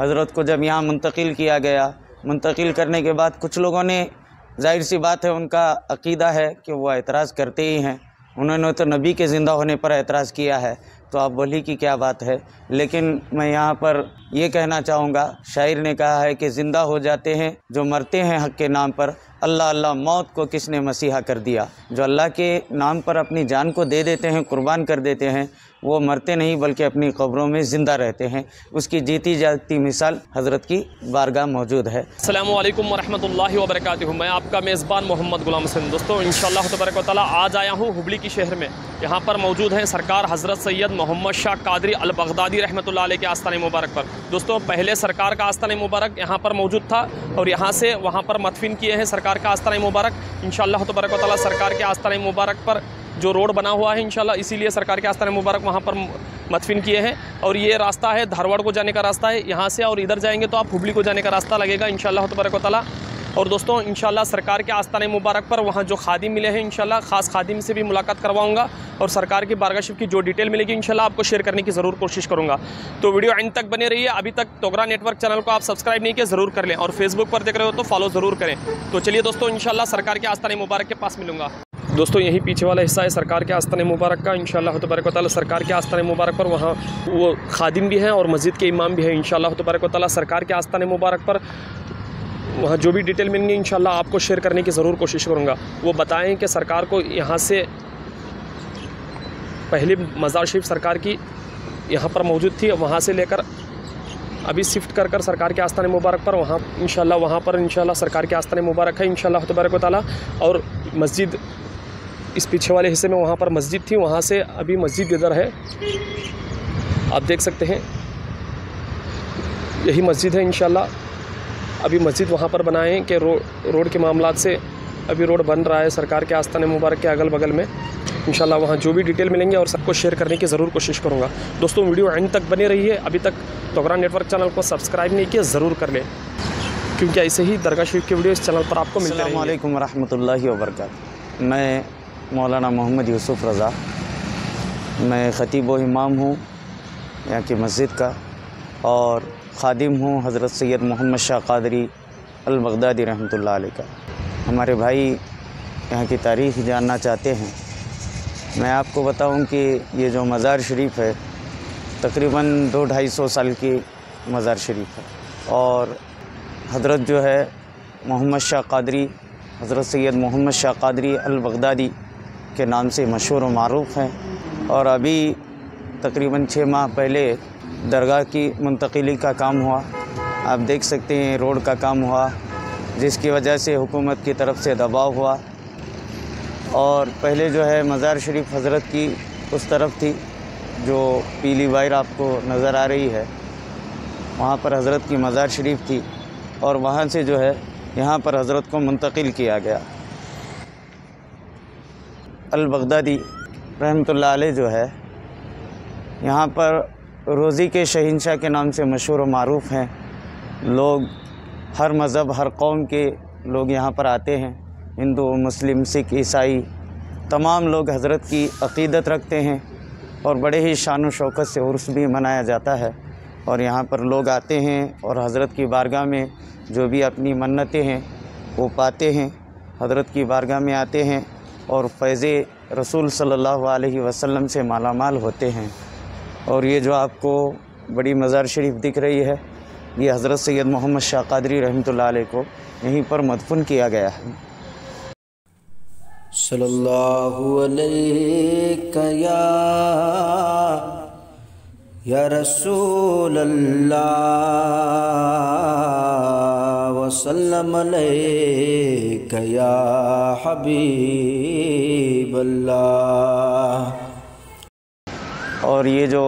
हज़रत को जब यहाँ मुंतकिल किया गया, मुंतकिल करने के बाद कुछ लोगों ने, जाहिर सी बात है उनका अक़ीदा है कि वह एतराज़ करते ही हैं, उन्होंने तो नबी के ज़िंदा होने पर एतराज़ किया है तो आप बोली की क्या बात है। लेकिन मैं यहाँ पर ये कहना चाहूँगा, शायर ने कहा है कि ज़िंदा हो जाते हैं जो मरते हैं हक़ के नाम पर, अल्लाह अल्लाह मौत को किसने मसीहा कर दिया। जो अल्लाह के नाम पर अपनी जान को दे देते हैं, कुर्बान कर देते हैं, वो मरते नहीं बल्कि अपनी कब्रों में ज़िंदा रहते हैं। उसकी जीती जागती मिसाल हज़रत की बारगाह मौजूद है। अस्सलामु अलैकुम वरहमतुल्लाहि वबरकातुहू। मैं आपका मेज़बान मोहम्मद गुलाम हुसैन। दोस्तों इंशाअल्लाह तबारक व तआला आज आया हूँ हुबली के शहर में। यहाँ पर मौजूद हैं सरकार हज़रत सैयद मोहम्मद शाह कादरी अल बगदादी रहमतुल्लाह अलैह के आस्थान मुबारक पर। दोस्तों पहले सरकार का आस्थान मुबारक यहाँ पर मौजूद था और यहाँ से वहाँ पर मदफिन किए हैं सरकार का आस्थान मुबारक। इंशाअल्लाह तबारक व तआला सरकार के आस्थान मुबारक पर जो रोड बना हुआ है इंशाल्लाह, इसीलिए सरकार के आस्थान मुबारक वहाँ पर मदफिन किए हैं। और ये रास्ता है धारवाड़ को जाने का रास्ता है यहाँ से, और इधर जाएंगे तो आप हुबली को जाने का रास्ता लगेगा इंशाल्लाह तबारक व तआला। और दोस्तों इंशाल्लाह सरकार के आस्थान मुबारक पर वहाँ जो खादिम मिले हैं इंशाल्लाह ख़ास खादिम से भी मुलाकात करवाऊँगा और सरकार की बारगाह शरीफ की जो डिटेल मिलेगी इंशाल्लाह आपको शेयर करने की ज़रूर कोशिश करूँगा। तो वीडियो एंड तक बने रहिए। अभी तक तुग्रा नेटवर्क चैनल को आप सब्सक्राइब नहीं किया ज़रूर कर लें, और फेसबुक पर देख रहे हो तो फॉलो ज़रूर करें। तो चलिए दोस्तों इंशाल्लाह सरकार के आस्थान मुबारक के पास मिलूँगा। दोस्तों यही पीछे वाला हिस्सा है सरकार के आस्थान मुबारक का। इंशाल्लाह तबारक व तआला सरकार के आस्थान मुबारक पर वहाँ वो खादिम भी हैं और मस्जिद के इमाम भी हैं। इंशाल्लाह तबारक व तआला सरकार के आस्थान मुबारक पर वहाँ जो भी डिटेल मिलेंगे इंशाल्लाह आपको शेयर करने की ज़रूर कोशिश करूँगा। वो बताएँ कि सरकार को यहाँ से पहले मज़ार शरीफ सरकार की यहाँ पर मौजूद थी, वहाँ से लेकर अभी शिफ्ट कर सरकार के आस्थान मुबारक पर वहाँ इंशाल्लाह सरकार के आस्थान मुबारक है इंशाल्लाह तबारक व तआला। और मस्जिद इस पीछे वाले हिस्से में वहाँ पर मस्जिद थी, वहाँ से अभी मस्जिद इधर है, आप देख सकते हैं यही मस्जिद है। इंशाल्लाह अभी मस्जिद वहाँ पर बनाएं कि रोड के मामलात से अभी रोड बन रहा है सरकार के आस्थान मुबारक के अगल बगल में। इंशाल्लाह वहाँ जो भी डिटेल मिलेंगे और सबको शेयर करने की ज़रूर कोशिश करूँगा। दोस्तों वीडियो एंड तक बने रहिए। अभी तक तुग्रा नेटवर्क चैनल को सब्सक्राइब नहीं किया ज़रूर कर लें, क्योंकि ऐसे ही दरगाह शरीफ के वीडियो इस चैनल पर आपको मिलते हैं। अस्सलामु अलैकुम वरहमतुल्लाहि वबरकातुहू। मैं मौलाना मोहम्मद यूसुफ़ रज़ा, मैं ख़तीब व इमाम हूँ यहाँ की मस्जिद का, और ख़ादिम हूँ हज़रत सैयद मोहम्मद शाह कादरी अल बगदादी रहमतुल्लाह अलैह का। हमारे भाई यहाँ की तारीख़ जानना चाहते हैं। मैं आपको बताऊँ कि ये जो मज़ार शरीफ़ है तकरीबन 200-250 साल की मज़ार शरीफ़ है, और हज़रत जो है मोहम्मद शाह कादरी, हज़रत सैयद मोहम्मद शाह कादरी अल बगदादी के नाम से मशहूर और मारूफ़ हैं। और अभी तकरीबन 6 माह पहले दरगाह की मुंतकिली का काम हुआ, आप देख सकते हैं रोड का काम हुआ, जिसकी वजह से हुकूमत की तरफ से दबाव हुआ। और पहले जो है मज़ार शरीफ हज़रत की उस तरफ थी जो पीली वायर आपको नज़र आ रही है, वहाँ पर हज़रत की मज़ार शरीफ थी, और वहाँ से जो है यहाँ पर हज़रत को मुंतकिल किया गया। अल बगदादी रहमतुल्लाह अलैह जो है यहाँ पर रोज़ी के शहंशाह के नाम से मशहूर व मारूफ़ हैं। लोग हर मज़हब हर कौम के लोग यहाँ पर आते हैं, हिंदू मुस्लिम सिख ईसाई तमाम लोग हज़रत की अक़ीदत रखते हैं, और बड़े ही शान व शौकत से उर्स भी मनाया जाता है। और यहाँ पर लोग आते हैं और हज़रत की बारगाह में जो भी अपनी मन्नतें हैं वो पाते हैं, हज़रत की बारगाह में आते हैं और फैज़ रसूल सल्लल्लाहु अलैहि वसल्लम से मालामाल होते हैं। और ये जो आपको बड़ी मज़ार शरीफ दिख रही है, ये हज़रत सैयद मोहम्मद शाह कादरी रहमतुल्लाह अलैह को यहीं पर मदफन किया गया है। सल्लल्लाहु अलैहि या रसूल अल्लाह वसल्लम अलैका या हबीब अल्लाह। और ये जो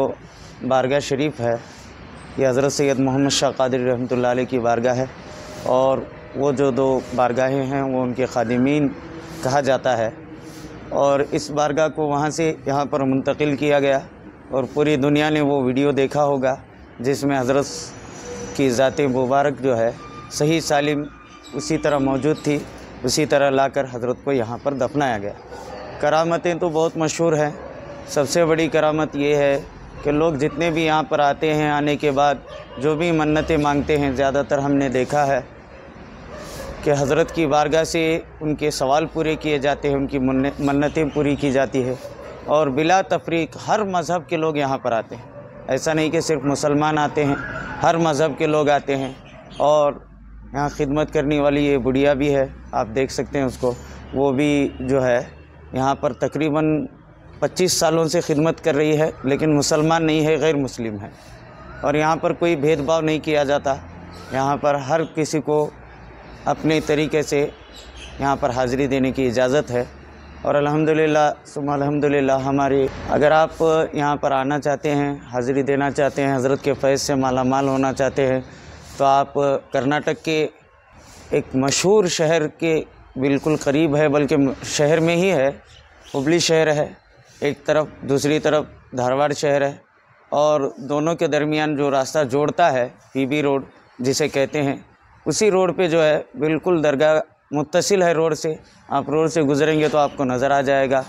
बारगाह शरीफ है ये हज़रत सैयद मोहम्मद शाह कादरी रहमतुल्लाह अलैह की बारगाह है, और वो जो 2 बारगाहें हैं वो उनके खादिमीन कहा जाता है। और इस बारगाह को वहाँ से यहाँ पर मुंतकिल किया गया, और पूरी दुनिया ने वो वीडियो देखा होगा जिसमें हज़रत की ज़ाते मुबारक जो है सही सालिम उसी तरह मौजूद थी, उसी तरह लाकर हज़रत को यहाँ पर दफनाया गया। करामतें तो बहुत मशहूर हैं, सबसे बड़ी करामत ये है कि लोग जितने भी यहाँ पर आते हैं, आने के बाद जो भी मन्नतें मांगते हैं, ज़्यादातर हमने देखा है कि हज़रत की बारगाह से उनके सवाल पूरे किए जाते हैं, उनकी मन्नतें पूरी की जाती है। और बिला तफरीक हर मज़हब के लोग यहाँ पर आते हैं, ऐसा नहीं कि सिर्फ मुसलमान आते हैं, हर मज़हब के लोग आते हैं। और यहाँ खिदमत करने वाली ये बुढ़िया भी है, आप देख सकते हैं उसको, वो भी जो है यहाँ पर तकरीबन 25 सालों से खिदमत कर रही है, लेकिन मुसलमान नहीं है, गैर मुस्लिम है। और यहाँ पर कोई भेदभाव नहीं किया जाता, यहाँ पर हर किसी को अपने तरीके से यहाँ पर हाज़िरी देने की इजाज़त है। और अल्हम्दुलिल्लाह सुम्मा अल्हम्दुलिल्लाह हमारी, अगर आप यहाँ पर आना चाहते हैं, हाज़िरी देना चाहते हैं, हज़रत के फैज़ से माला माल होना चाहते हैं, तो आप कर्नाटक के एक मशहूर शहर के बिल्कुल करीब है, बल्कि शहर में ही है, हुबली शहर है एक तरफ, दूसरी तरफ धारवाड़ शहर है, और दोनों के दरमियान जो रास्ता जोड़ता है पीबी रोड जिसे कहते हैं, उसी रोड पे जो है बिल्कुल दरगाह मुत्तसिल है रोड से। आप रोड से गुज़रेंगे तो आपको नज़र आ जाएगा।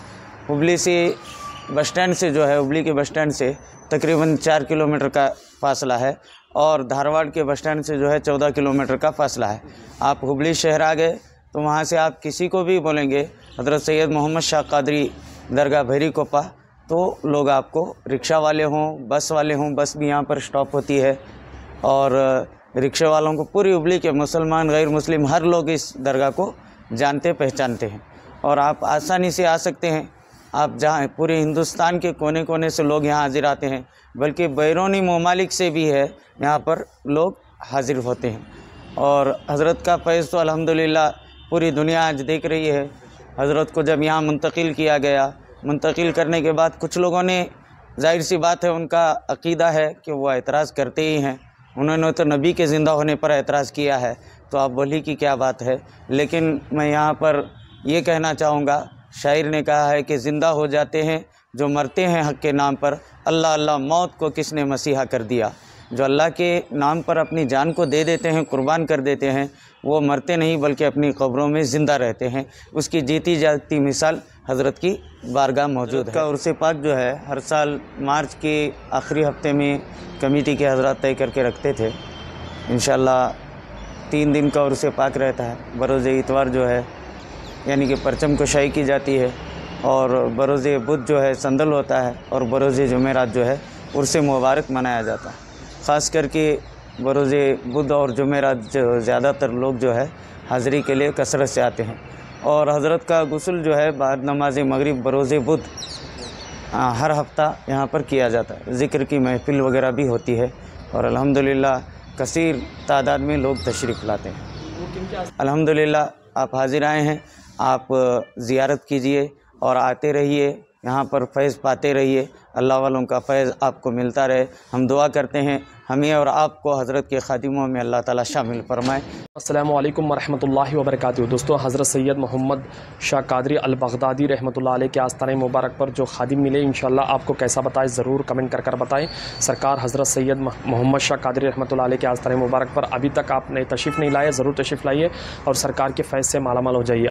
हुबली से बस स्टैंड से जो है, हुबली के बस स्टैंड से तकरीबन 4 किलोमीटर का फासला है, और धारवाड़ के बस स्टैंड से जो है 14 किलोमीटर का फासला है। आप हुबली शहर आ गए तो वहाँ से आप किसी को भी बोलेंगे हज़रत सैयद मोहम्मद शाह कादरी दरगाह भैरी कोपा, तो लोग आपको, रिक्शा वाले हों, बस वाले हों, बस भी यहाँ पर स्टॉप होती है, और रिक्शे वालों को पूरी हुबली के मुसलमान गैर मुस्लिम हर लोग इस दरगाह को जानते पहचानते हैं। और आप आसानी से आ सकते हैं, आप जहाँ पूरे हिंदुस्तान के कोने कोने से लोग यहाँ हाजिर आते हैं, बल्कि बैरूनी ममालिक से भी है यहाँ पर लोग हाजिर होते हैं। और हज़रत का फैज़ तो अल्हम्दुलिल्लाह पूरी दुनिया आज देख रही है। हज़रत को जब यहाँ मुंतकिल किया गया, मुंतकिल करने के बाद कुछ लोगों ने, जाहिर सी बात है, उनका अक़ीदा है कि वो एतराज़ करते ही हैं, उन्होंने तो नबी के ज़िंदा होने पर एतराज़ किया है, तो आप बोली कि क्या बात है। लेकिन मैं यहाँ पर ये कहना चाहूँगा, शायर ने कहा है कि ज़िंदा हो जाते हैं जो मरते हैं हक़ के नाम पर, अल्लाह अल्लाह मौत को किसने मसीहा कर दिया। जो अल्लाह के नाम पर अपनी जान को दे देते हैं, कुर्बान कर देते हैं, वो मरते नहीं बल्कि अपनी क़ब्रों में ज़िंदा रहते हैं। उसकी जीती जागती मिसाल हज़रत की बारगाह मौजूद है। उर्स पाक जो है हर साल मार्च के आखिरी हफ्ते में कमेटी के हज़रात तय करके रखते थे। इंशाल्लाह 3 दिन का उर्स पाक रहता है। बरोज़ इतवार जो है यानी कि परचम कुशाई की जाती है, और बरोज़ बुध जो है संदल होता है, और बरोज़ जुमेरात जो है उर्स मुबारक मनाया जाता है। ख़ास करके बरोज़ बुध और जुमेरात ज़्यादातर लोग जो है हाज़िरी के लिए कसरत से आते हैं। और हज़रत का गुस्ल जो है बाद नमाज मगरिब बरोज़ बुध हर हफ़्ता यहाँ पर किया जाता है। ज़िक्र की महफिल वगैरह भी होती है, और अल्हम्दुलिल्लाह कसीर तादाद में लोग तशरीफ़ लाते हैं। अल्हम्दुलिल्लाह आप हाज़िर आए हैं, आप ज़ियारत कीजिए और आते रहिए, यहाँ पर फैज़ पाते रहिए, अल्लाह वालों का फैज़ आपको मिलता रहे। हम दुआ करते हैं हमें और आपको हज़रत के ख़ादिमों में अल्लाह ताला शामिल फरमाए। अस्सलामु अलैकुम वरहमतुल्लाहि वबरकातुहू। दोस्तों, हज़रत सैयद मोहम्मद शाह कादरी अल बगदादी रहमतुल्लाह अलैह के आस्ताने मुबारक पर जो खादिम मिले, इंशाल्लाह आपको कैसा बताएं, ज़रूर कमेंट कर कर बताएं। सरकार हज़रत सैयद मोहम्मद शाह कादरी रहमतुल्लाह अलैह के आस्ताने मुबारक पर अभी तक आपने तशरीफ़ नहीं लाए, ज़रूर तशरीफ़ लाइए और सरकार के फैज़ से मालामाल हो जाइए।